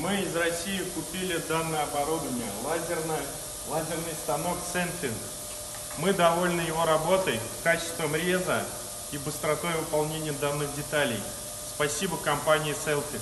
Мы из России купили данное оборудование, лазерный станок Senfeng. Мы довольны его работой, качеством реза и быстротой выполнения данных деталей. Спасибо компании Senfeng.